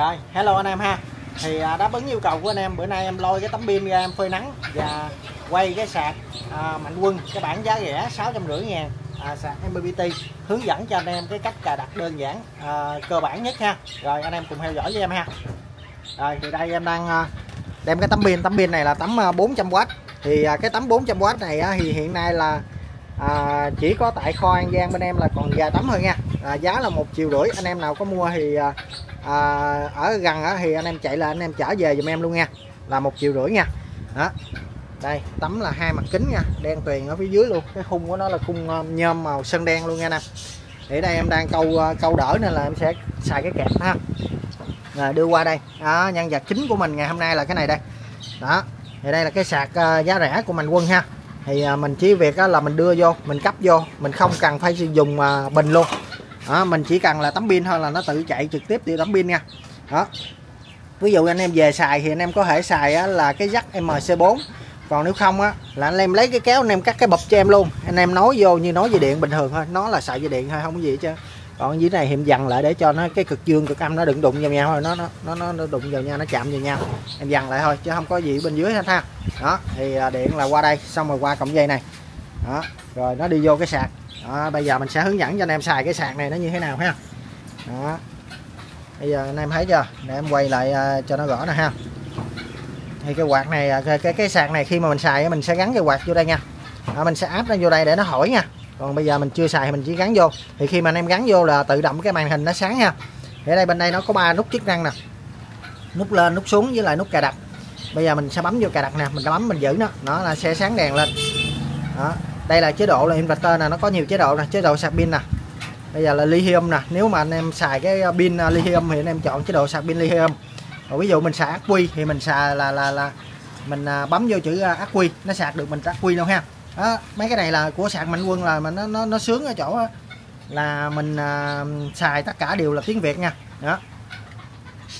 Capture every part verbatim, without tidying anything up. Rồi, hello anh em ha. Thì à, đáp ứng yêu cầu của anh em, bữa nay em lôi cái tấm pin ra em phơi nắng và quay cái sạc à, Mạnh Quân, cái bản giá rẻ sáu trăm rưỡi ngàn à, sạc em bê pê tê, hướng dẫn cho anh em cái cách cài đặt đơn giản à, cơ bản nhất ha. Rồi anh em cùng theo dõi với em ha. Rồi thì đây em đang à, đem cái tấm pin, tấm pin này là tấm à, bốn trăm oát. Thì à, cái tấm bốn trăm oát này à, thì hiện nay là à, chỉ có tại kho An Giang bên em là còn vài tấm thôi nha. à, Giá là một triệu rưỡi. Anh em nào có mua thì à, À, ở gần thì anh em chạy là anh em trả về dùm em luôn nha, là một triệu rưỡi nha. Đó, đây tấm là hai mặt kính nha, đen tuyền ở phía dưới luôn, cái khung của nó là khung nhôm màu sơn đen luôn nha nè. Để đây em đang câu câu đỡ nên là em sẽ xài cái kẹp ha. Rồi đưa qua đây. Đó, nhân vật chính của mình ngày hôm nay là cái này đây. Đó, thì đây là cái sạc giá rẻ của Mạnh Quân ha. Thì mình chỉ việc là mình đưa vô, mình cấp vô, mình không cần phải sử dụng bình luôn. Đó, mình chỉ cần là tấm pin thôi là nó tự chạy trực tiếp từ tấm pin nha. Đó, ví dụ anh em về xài thì anh em có thể xài á, là cái jack em xê bốn, còn nếu không á là anh em lấy cái kéo anh em cắt cái bập cho em luôn, anh em nối vô như nối dây điện bình thường thôi, nó là xài dây điện thôi, không có gì hết trơn. Còn dưới này em dằn lại để cho nó cái cực dương cực âm nó đừng đụng vào nhau thôi, nó nó nó nó đụng vào nhau, nó chạm vào nhau, em dằn lại thôi chứ không có gì bên dưới hết ha. Đó thì điện là qua đây, xong rồi qua cọng dây này. Đó, rồi nó đi vô cái sạc. Đó, bây giờ mình sẽ hướng dẫn cho anh em xài cái sạc này nó như thế nào ha. Đó, bây giờ anh em thấy chưa, để em quay lại uh, cho nó rõ nè ha. Thì cái quạt này, cái, cái cái sạc này khi mà mình xài mình sẽ gắn cái quạt vô đây nha. Đó, mình sẽ áp nó vô đây để nó hỏi nha. Còn bây giờ mình chưa xài mình chỉ gắn vô, thì khi mà anh em gắn vô là tự động cái màn hình nó sáng ha. Ở đây bên đây nó có ba nút chức năng nè, nút lên, nút xuống với lại nút cài đặt. Bây giờ mình sẽ bấm vô cài đặt nè, mình bấm mình giữ nó, nó là sẽ sáng đèn lên. Đó, đây là chế độ là inverter nè, nó có nhiều chế độ nè, chế độ sạc pin nè. Bây giờ là lithium nè, nếu mà anh em xài cái pin lithium thì anh em chọn chế độ sạc pin lithium. Rồi ví dụ mình xài ắc quy thì mình xài là là là mình bấm vô chữ ắc quy, nó sạc được mình ắc quy luôn ha. Đó, mấy cái này là của sạc Mạnh Quân là mà nó nó nó sướng ở chỗ đó, là mình à, xài tất cả đều là tiếng Việt nha. Đó.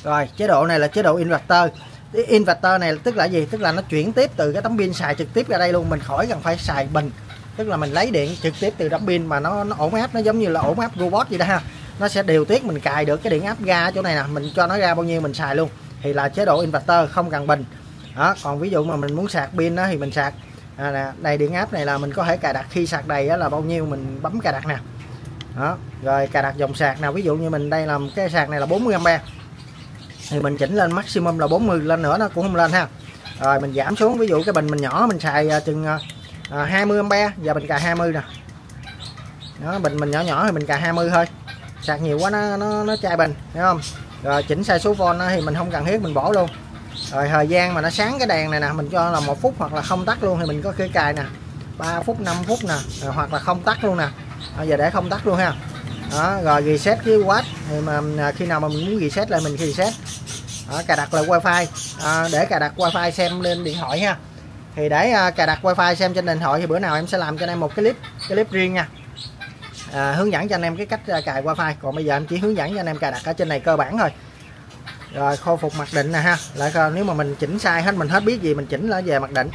Rồi, chế độ này là chế độ inverter. Cái inverter này tức là gì? Tức là nó chuyển tiếp từ cái tấm pin xài trực tiếp ra đây luôn, mình khỏi cần phải xài bình. Tức là mình lấy điện trực tiếp từ tấm pin mà nó, nó ổn áp, nó giống như là ổn áp robot vậy đó ha. Nó sẽ điều tiết, mình cài được cái điện áp ra chỗ này nè, mình cho nó ra bao nhiêu mình xài luôn. Thì là chế độ inverter không cần bình. Đó, còn ví dụ mà mình muốn sạc pin đó thì mình sạc. À, nè, đây điện áp này là mình có thể cài đặt khi sạc đầy là bao nhiêu mình bấm cài đặt nè. Đó, rồi cài đặt dòng sạc nào, ví dụ như mình đây làm cái sạc này là bốn mươi ampe. Thì mình chỉnh lên maximum là bốn mươi, lên nữa nó cũng không lên ha. Rồi mình giảm xuống, ví dụ cái bình mình nhỏ mình xài chừng à, hai mươi ampe, giờ mình cài hai mươi nè. Đó, bình mình nhỏ nhỏ thì mình cài hai mươi thôi. Sạc nhiều quá nó nó nó chai bình, thấy không? Rồi chỉnh sai số volt thì mình không cần thiết mình bỏ luôn. Rồi thời gian mà nó sáng cái đèn này nè, mình cho là một phút hoặc là không tắt luôn thì mình có cái cài nè. ba phút, năm phút nè, rồi, hoặc là không tắt luôn nè. Bây giờ để không tắt luôn ha. Đó, rồi reset cái watt thì mà khi nào mà mình muốn reset lại mình reset. Đó, cài đặt là wifi. À, để cài đặt wifi xem lên điện thoại ha. Thì để uh, cài đặt wifi xem trên điện thoại thì bữa nào em sẽ làm cho anh em một cái clip cái clip riêng nha, à, hướng dẫn cho anh em cái cách uh, cài wifi. Còn bây giờ em chỉ hướng dẫn cho anh em cài đặt ở trên này cơ bản thôi. Rồi khôi phục mặc định nè ha, lại nếu mà mình chỉnh sai hết, mình hết biết gì mình chỉnh lại về mặc định.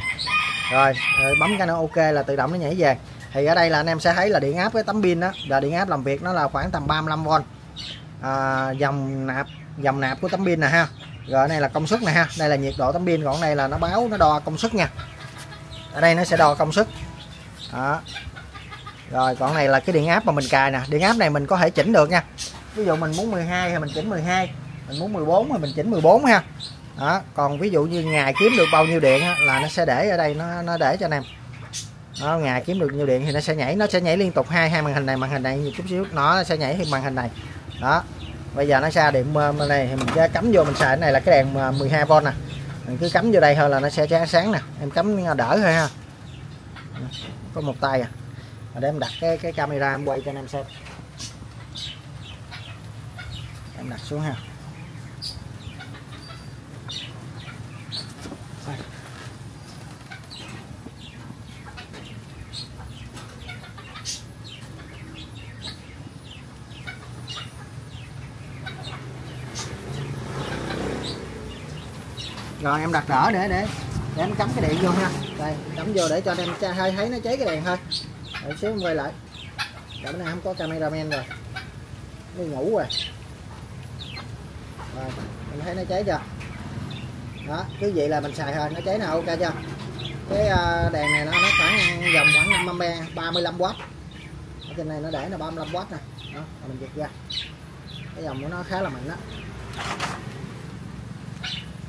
Rồi, rồi bấm cái nó ok là tự động nó nhảy về. Thì ở đây là anh em sẽ thấy là điện áp cái tấm pin đó là điện áp làm việc nó là khoảng tầm ba mươi lăm vôn, à, dòng nạp dòng nạp của tấm pin nè ha. Rồi này là công suất nè ha, đây là nhiệt độ tấm pin, còn đây là nó báo nó đo công suất nha. Ở đây nó sẽ đo công suất. Đó. Rồi còn này là cái điện áp mà mình cài nè, điện áp này mình có thể chỉnh được nha. Ví dụ mình muốn mười hai thì mình chỉnh mười hai, mình muốn mười bốn thì mình chỉnh mười bốn ha. Đó, còn ví dụ như ngày kiếm được bao nhiêu điện là nó sẽ để ở đây, nó nó để cho anh em. Đó, ngày kiếm được nhiều điện thì nó sẽ nhảy, nó sẽ nhảy liên tục hai hai màn hình này, màn hình này một chút xíu nó sẽ nhảy thêm màn hình này. Đó. Bây giờ nó ra điện này thì mình sẽ cắm vô mình xài, cái này là cái đèn mười hai vôn nè. Mình cứ cắm vô đây thôi là nó sẽ sáng nè. Em cắm đỡ thôi ha. Có một tay à. Để em đặt cái cái camera em quay cho anh em xem. Em đặt xuống ha. Rồi em đặt đỡ để để để em cắm cái điện vô ha. Đây, cắm vô để cho em thấy thấy nó cháy cái đèn thôi. Để xíu em quay lại. Bữa nay không có cameraman rồi. Đi ngủ rồi. Rồi, mình thấy nó cháy chưa? Đó, cứ vậy là mình xài thôi, nó cháy nào ok chưa? Cái đèn này nó khoảng vòng khoảng năm mươi lăm oát. Ở trên này nó để là ba mươi lăm oát nè. Đó, mình giật ra. Cái dòng của nó khá là mạnh đó.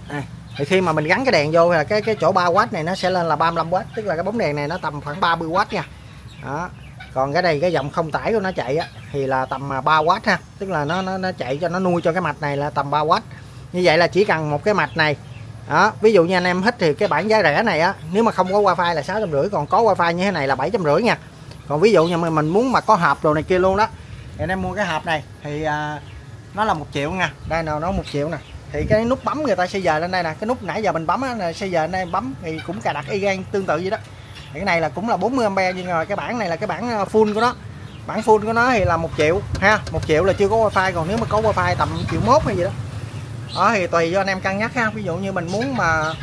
À, thì khi mà mình gắn cái đèn vô là cái cái chỗ ba oát này nó sẽ lên là ba mươi lăm oát, tức là cái bóng đèn này nó tầm khoảng ba mươi oát nha. Đó. Còn cái này cái dòng không tải của nó chạy á thì là tầm ba oát ha, tức là nó nó nó chạy cho nó nuôi cho cái mạch này là tầm ba oát. Như vậy là chỉ cần một cái mạch này. Đó, ví dụ như anh em thích thì cái bản giá rẻ này á, nếu mà không có wifi là sáu trăm rưỡi, còn có wifi như thế này là bảy trăm rưỡi nha. Còn ví dụ như mình muốn mà có hộp đồ này kia luôn đó, thì anh em mua cái hộp này thì à, nó là một triệu nha. Đây nào nó một triệu nè. Thì cái nút bấm người ta sẽ dời lên đây nè, cái nút nãy giờ mình bấm á, sẽ dời lên đây bấm thì cũng cài đặt y gan tương tự vậy đó. Thì cái này là cũng là bốn mươi ampere, nhưng mà cái bản này là cái bản full của nó. Bản full của nó thì là một triệu ha, một triệu là chưa có wifi, còn nếu mà có wifi tầm một triệu mốt hay gì đó. Đó thì tùy do anh em cân nhắc ha. Ví dụ như mình muốn mà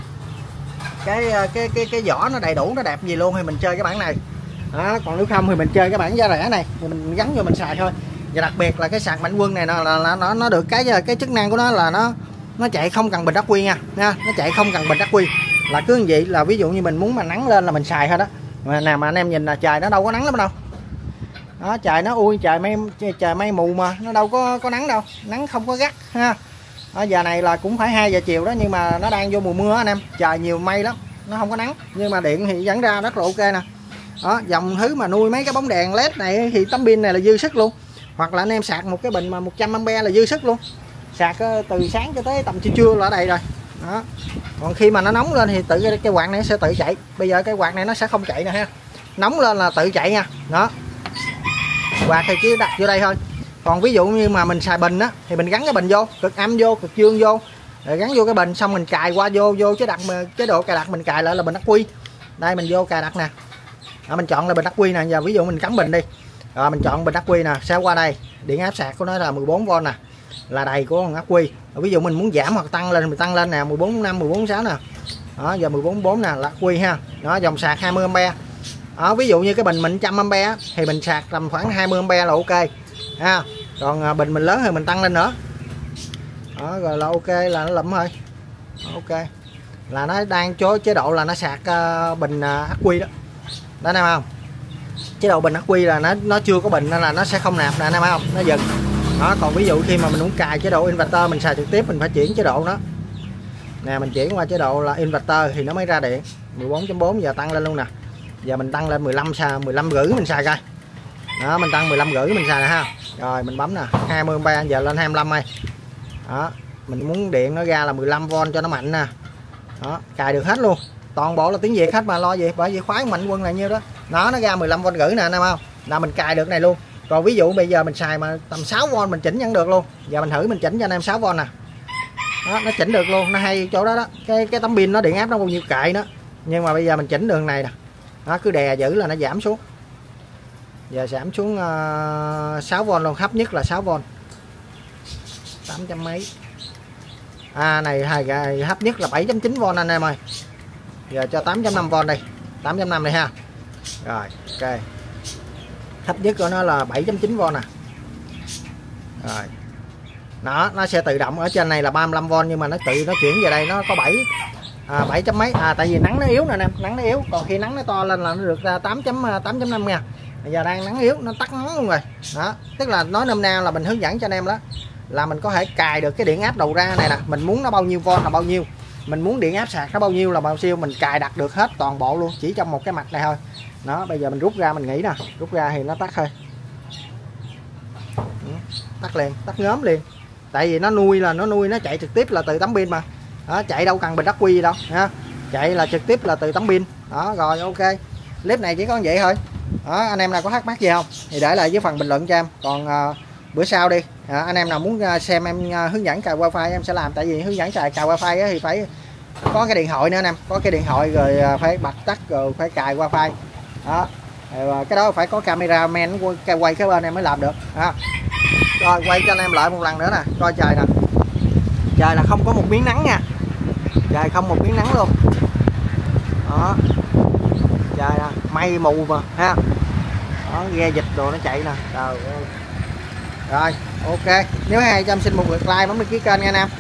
cái cái cái cái vỏ nó đầy đủ, nó đẹp gì luôn thì mình chơi cái bản này. Đó, còn nếu không thì mình chơi cái bản giá rẻ này thì mình gắn vô mình xài thôi. Và đặc biệt là cái sạc Mạnh Quân này nó là nó nó được cái cái chức năng của nó là nó nó chạy không cần bình ắc quy nha, nha, nó chạy không cần bình ắc quy. Là cứ như vậy là ví dụ như mình muốn mà nắng lên là mình xài thôi đó. Mà nào mà anh em nhìn là trời nó đâu có nắng lắm đâu. Đó, trời nó ui trời mây trời mây mù mà nó đâu có có nắng đâu, nắng không có gắt ha. Ở giờ này là cũng phải hai giờ chiều đó, nhưng mà nó đang vô mùa mưa anh em, trời nhiều mây lắm, nó không có nắng, nhưng mà điện thì dẫn ra rất là ok nè. Đó, dòng thứ mà nuôi mấy cái bóng đèn led này thì tấm pin này là dư sức luôn. Hoặc là anh em sạc một cái bình mà một trăm ampere là dư sức luôn. Sạc từ sáng cho tới tầm trưa trưa là ở đây rồi. Đó. Còn khi mà nó nóng lên thì tự cái quạt này sẽ tự chạy. Bây giờ cái quạt này nó sẽ không chạy nè ha. Nóng lên là tự chạy nha. Đó. Quạt thì cứ đặt vô đây thôi. Còn ví dụ như mà mình xài bình á thì mình gắn cái bình vô, cực âm vô, cực dương vô. Rồi gắn vô cái bình xong mình cài qua vô vô chế đặt chế độ cài đặt mình cài lại là bình ắc quy. Đây mình vô cài đặt nè. Đó, mình chọn là bình ắc quy nè. Giờ ví dụ mình cắm bình đi. Rồi mình chọn bình ắc quy nè, sẽ qua đây. Điện áp sạc của nó là mười bốn vôn nè. Là đầy của con ắc quy. Ví dụ mình muốn giảm hoặc tăng lên mình tăng lên nè, mười bốn phẩy năm, mười bốn phẩy sáu nè. Đó, giờ mười bốn phẩy bốn nè là ắc quy ha. Đó, dòng sạc hai mươi ampere. Đó, ví dụ như cái bình mình một trăm ampere thì mình sạc tầm khoảng hai mươi ampere là ok. Ha. Còn bình mình lớn thì mình tăng lên nữa. Đó, rồi là ok là nó lụm thôi. Ok. Là nó đang cho chế độ là nó sạc uh, bình uh, ắc quy đó. Đó anh em không? Chế độ bình ắc quy là nó nó chưa có bình nên là nó sẽ không nạp nè anh em không? Nó dừng. Đó, còn ví dụ khi mà mình muốn cài chế độ inverter mình xài trực tiếp mình phải chuyển chế độ đó nè, mình chuyển qua chế độ là inverter thì nó mới ra điện mười bốn phẩy bốn. Giờ tăng lên luôn nè, giờ mình tăng lên mười lăm, xài mười lăm rưỡi mình xài coi. Đó, mình tăng mười lăm rưỡi mình xài nè ha. Rồi mình bấm nè, hai mươi ampere giờ lên hai mươi lăm đây. Đó, mình muốn điện nó ra là mười lăm vôn cho nó mạnh nè. Đó, cài được hết luôn, toàn bộ là tiếng Việt hết mà lo gì, bởi vì khóa Mạnh Quân là nhiêu đó. Đó, nó ra mười lăm vôn rưỡi nè anh em không, là mình cài được này luôn. Còn ví dụ bây giờ mình xài mà tầm sáu vôn mình chỉnh vẫn được luôn. Giờ mình thử mình chỉnh cho anh em sáu vôn nè. Đó, nó chỉnh được luôn, nó hay chỗ đó đó. Cái cái tấm pin nó điện áp nó bao nhiêu cậy nữa. Nhưng mà bây giờ mình chỉnh đường này nè. Đó, cứ đè giữ là nó giảm xuống. Giờ giảm xuống uh, sáu vôn luôn, thấp nhất là sáu vôn. tám trăm mấy. À này hai thấp nhất là bảy phẩy chín vôn anh em ơi. Giờ cho tám phẩy năm vôn đi. tám phẩy năm này ha. Rồi, ok. Thấp nhất của nó là bảy phẩy chín vôn nè. Rồi. Đó, nó sẽ tự động ở trên này là ba mươi lăm vôn nhưng mà nó tự nó chuyển về đây nó có bảy chấm mấy. À tại vì nắng nó yếu nè anh em, nắng nó yếu. Còn khi nắng nó to lên là nó được ra tám phẩy tám phẩy năm nha. Bây giờ đang nắng yếu nó tắt nắng luôn rồi. Đó, tức là nói nôm na là mình hướng dẫn cho anh em đó là mình có thể cài được cái điện áp đầu ra này nè, mình muốn nó bao nhiêu vôn là bao nhiêu. Mình muốn điện áp sạc nó bao nhiêu là bao nhiêu, mình cài đặt được hết toàn bộ luôn chỉ trong một cái mạch này thôi. Đó, bây giờ mình rút ra mình nghỉ nè, rút ra thì nó tắt thôi. Tắt liền, tắt ngớm liền. Tại vì nó nuôi là nó nuôi nó chạy trực tiếp là từ tấm pin mà. Đó, chạy đâu cần bình ắc quy gì đâu ha. Chạy là trực tiếp là từ tấm pin. Đó, rồi ok. Clip này chỉ có vậy thôi. Đó, anh em nào có thắc mắc gì không thì để lại dưới phần bình luận cho em. Còn à, bữa sau đi. À, anh em nào muốn xem em hướng dẫn cài wifi em sẽ làm, tại vì hướng dẫn xài cài wifi thì phải có cái điện thoại nữa anh em, có cái điện thoại rồi phải bật tắt rồi phải cài wifi. Đó. Và cái đó phải có camera men quay cái bên em mới làm được. À. Rồi quay cho anh em lại một lần nữa nè, coi trời nè. Trời là không có một miếng nắng nha. Trời không một miếng nắng luôn. Đó. Trời nè, mây mù mà ha. Đó, ghe dịch đồ nó chạy nè. Trời ơi. Rồi, ok. Nếu hay cho em xin một lượt like bấm đăng ký kênh nha anh em.